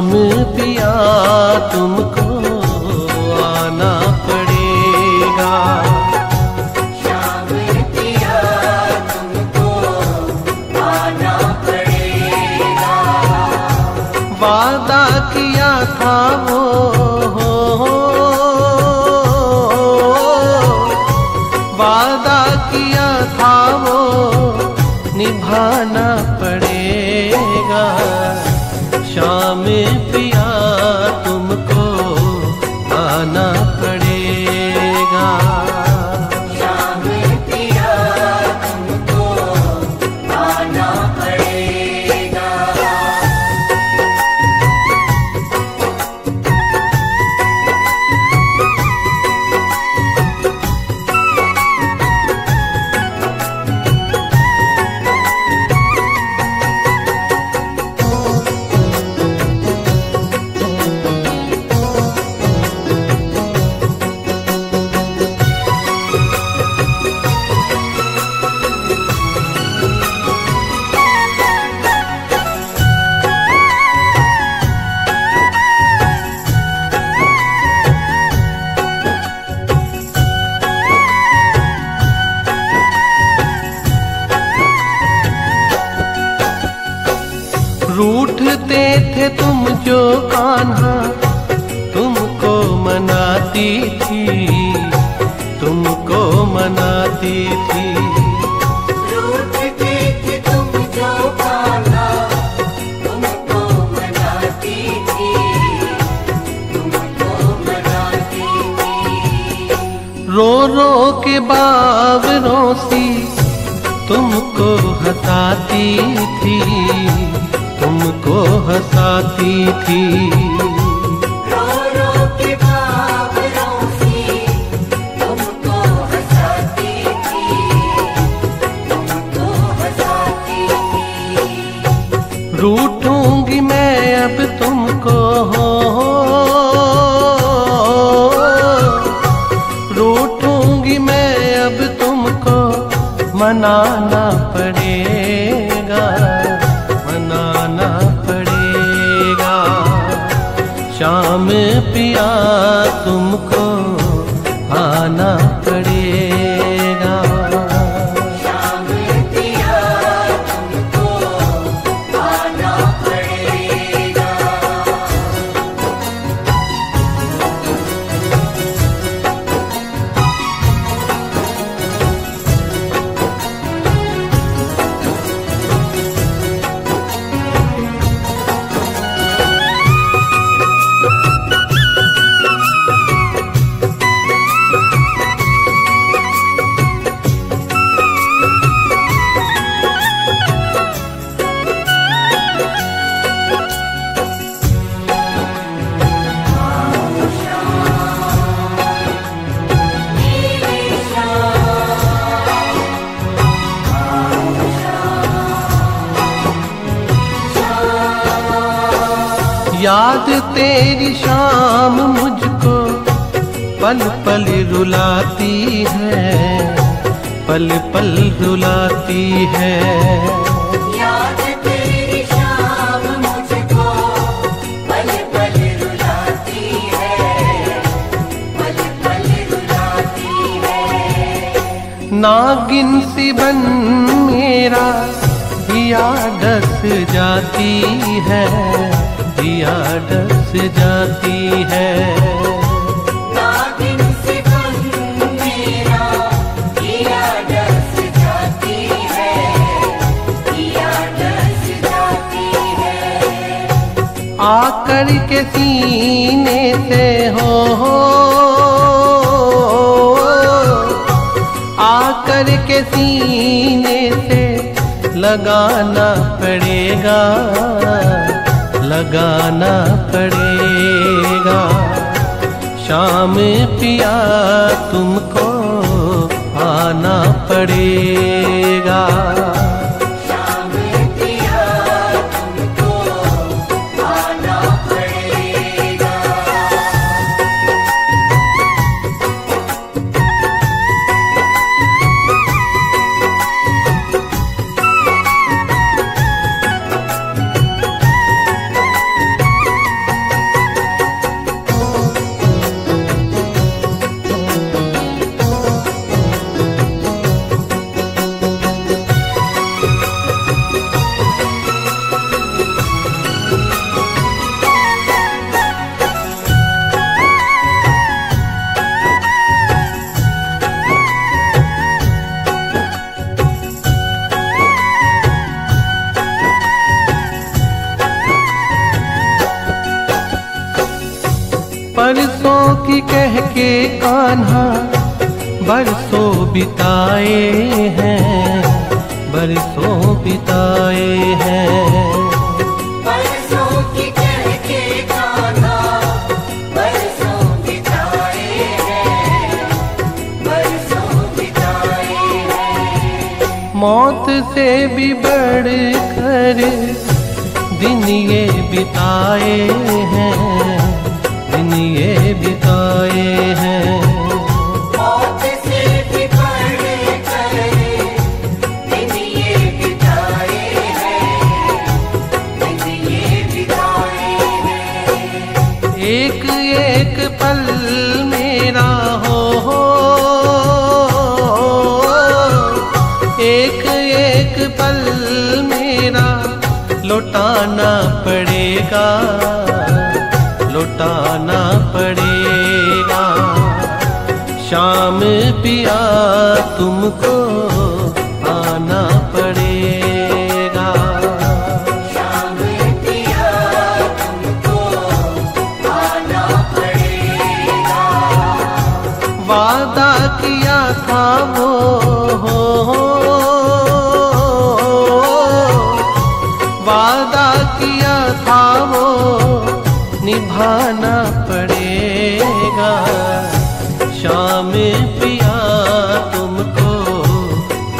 हम पिया तुमको आना पड़ेगा, वादा किया था वो वादा किया था वो निभाना पड़ेगा। शाम पिया तुमको आना पड़ेगा, शाम पिया तुमको आना पड़ेगा। रूठते थे तुम जो कान्हा, तुमको मनाती थी, तुमको मनाती थी। रूठते थे तुम जो कान्हा, तुमको मनाती थी, तुमको मनाती थी। रो रो के बावरों सी तुमको हंसाती थी, तुमको हंसाती थी। रो रो के बावरों से तुमको हंसाती थी, तुमको हंसाती थी। रूठूंगी मैं अब तुमको, रूठूंगी मैं अब तुमको मनाना पड़ेगा, मनाना पड़ेगा। शाम पिया तुमको आना पड़ेगा, शाम पिया तुमको आना पड़ेगा। याद तेरी शाम मुझको पल पल रुलाती है, पल पल रुलाती है। याद तेरी शाम मुझको पल पल रुलाती है, पल पल रुलाती है। नागिन सी बन मेरा दिया डस जाती है, दिया डस जाती है। नागिन से बन मेरा दिया डस जाती है, दिया डस जाती है। आकर के सीने से हो आकर के सीने से लगाना पड़ेगा, लगाना पड़ेगा। शाम पिया तुमको आना पड़ेगा, शाम पिया तुमको आना पड़ेगा। बरसों की कह के कान्हा बरसों बिताए हैं, बरसों बिताए हैं। मौत से भी बढ़कर दिन ये बिताए हैं, दिन ये बिताए हैं। मौत से भी बढ़कर दिन ये बिताए हैं, दिन ये बिताए हैं। एक एक पल मेरा पल मेरा लौटाना पड़ेगा, लौटाना पड़ेगा। शाम पिया तुमको आना पड़ेगा, शाम पिया तुमको आना पड़ेगा। वादा किया था वो निभाना पड़ेगा, शाम पिया तुमको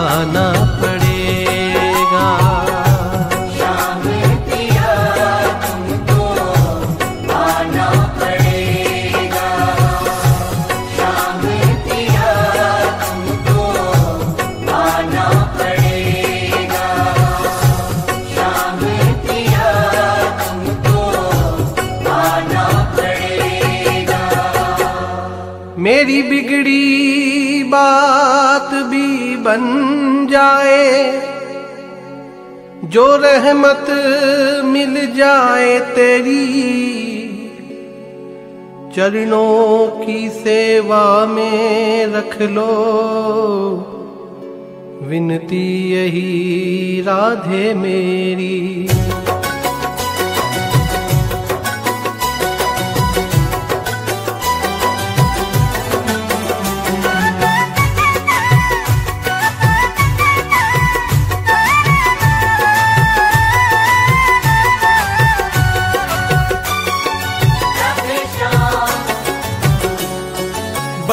आना पड़ेगा, शाम पिया तुमको आना पड़ेगा, शाम पिया तुमको आना पड़ेगा, शाम पिया मेरी बिगड़ी बात भी बन जाए, जो रहमत मिल जाए तेरी, चरणों की सेवा में रख लो, विनती यही राधे मेरी।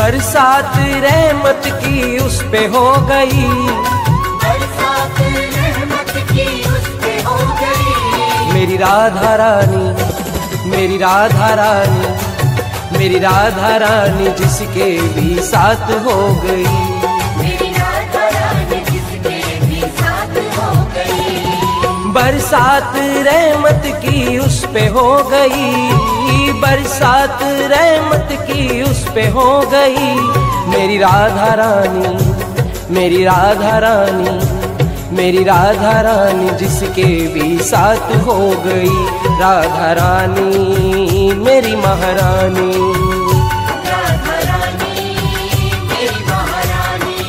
बरसात रहमत की उस पे हो गई, बरसात रहमत की उस पे हो गई। मेरी राधा रानी, मेरी राधा रानी, मेरी राधा रानी जिसके भी साथ हो गई, मेरी राधा रानी जिसके भी साथ हो गई। बरसात रहमत की उस पे हो गई, बरसात रहमत की उस पे हो गई। मेरी राधा रानी, मेरी राधा रानी, मेरी राधा रानी जिसके भी साथ हो गई। राधा रानी मेरी महारानी, राधा रानी मेरी महारानी।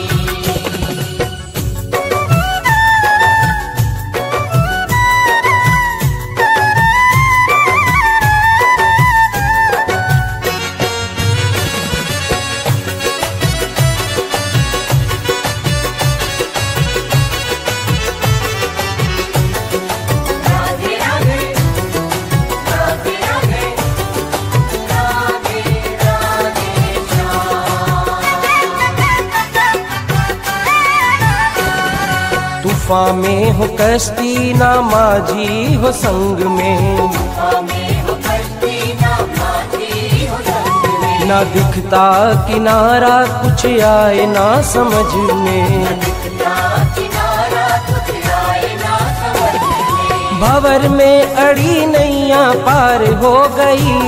तूफान में हो कश्ती ना माझी हो संग में, ना दिखता किनारा कुछ आए ना समझ में, भंवर में अड़ी नैया पार हो गई,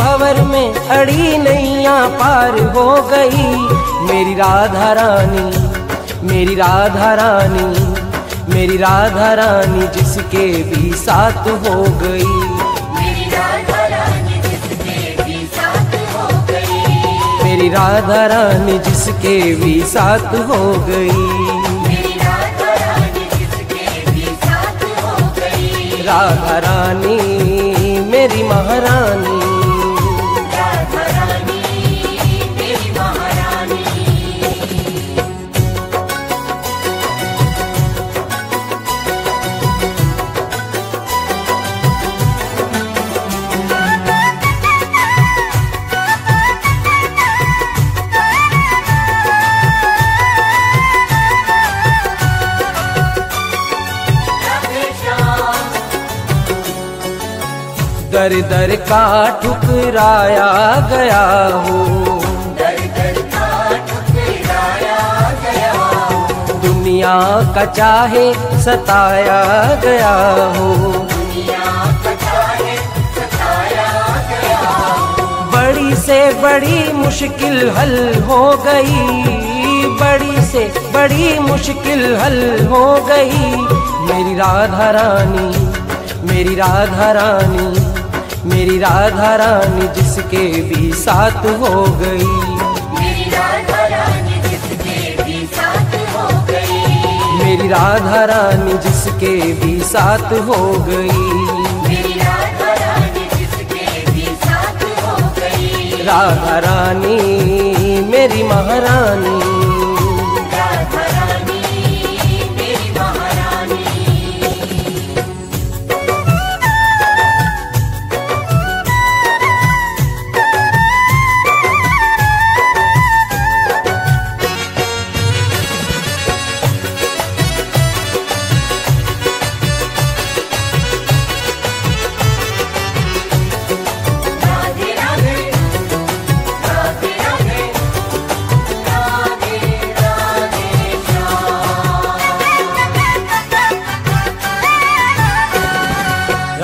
भंवर में अड़ी नैया पार हो गई। मेरी राधा रानी, मेरी राधा रानी, मेरी राधा रानी जिसके भी साथ हो गई, मेरी राधा रानी जिसके भी साथ हो गई, मेरी राधा रानी जिसके भी साथ हो गई, मेरी राधा रानी जिसके भी साथ हो गई। राधा रानी मेरी महारानी। दर दर का ठुकराया गया हो, दर दर का ठुकराया गया हो। दुनिया का चाहे सताया गया हो, दुनिया का चाहे सताया गया हो। बड़ी से बड़ी मुश्किल हल हो गई, बड़ी से बड़ी मुश्किल हल हो गई। मेरी राधा रानी, मेरी राधा रानी, मेरी राधा रानी जिसके भी साथ हो गई, मेरी राधा रानी जिसके भी साथ हो गई, मेरी राधा रानी जिसके भी साथ हो गई, मेरी राधा रानी जिसके भी साथ हो गई। राधा रानी मेरी महारानी,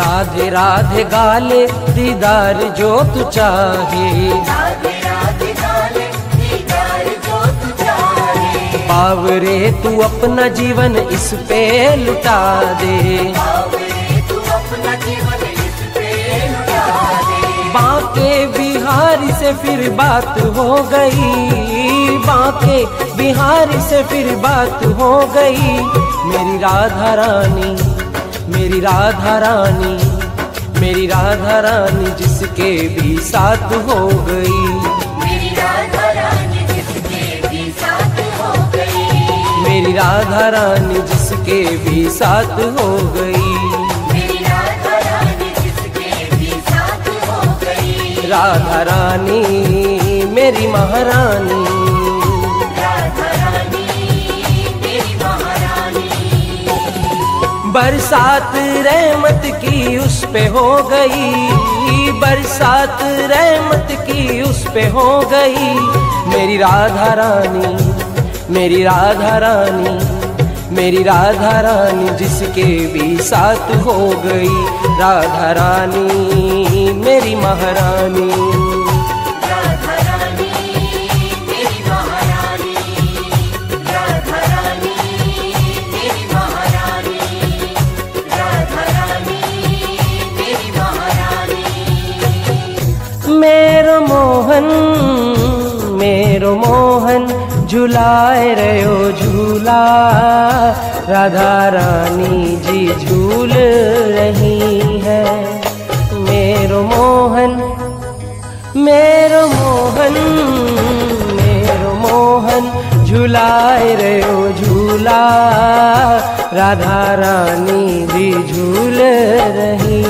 राधे राधे गाले दीदार जो तू चाहे, राधे राधे गाले दीदार जो तू चाहे। पावरे तू अपना जीवन इस पे लुटा दे, पावरे तू अपना जीवन इस पे लुटा दे। बांके बिहारी से फिर बात हो गई, बांके बिहारी से फिर बात हो गई। मेरी राधा रानी, मेरी राधा रानी, मेरी राधा रानी जिसके भी साथ हो गई, मेरी राधा रानी जिसके भी साथ हो गई, मेरी राधा रानी जिसके भी साथ हो गई, मेरी राधा रानी जिसके भी साथ हो गई। राधा रानी मेरी महारानी, बरसात रहमत की उस पे हो गई, बरसात रहमत की उस पे हो गई। मेरी राधा रानी, मेरी राधा रानी, मेरी राधा रानी जिसके भी साथ हो गई। राधा रानी मेरी महारानी, मेरो मोहन झुलाए रहो झूला, राधा रानी जी झूल रही है। मेरो मोहन, मेरो मोहन झुलाए रहो झूला, राधा रानी जी झूल रही।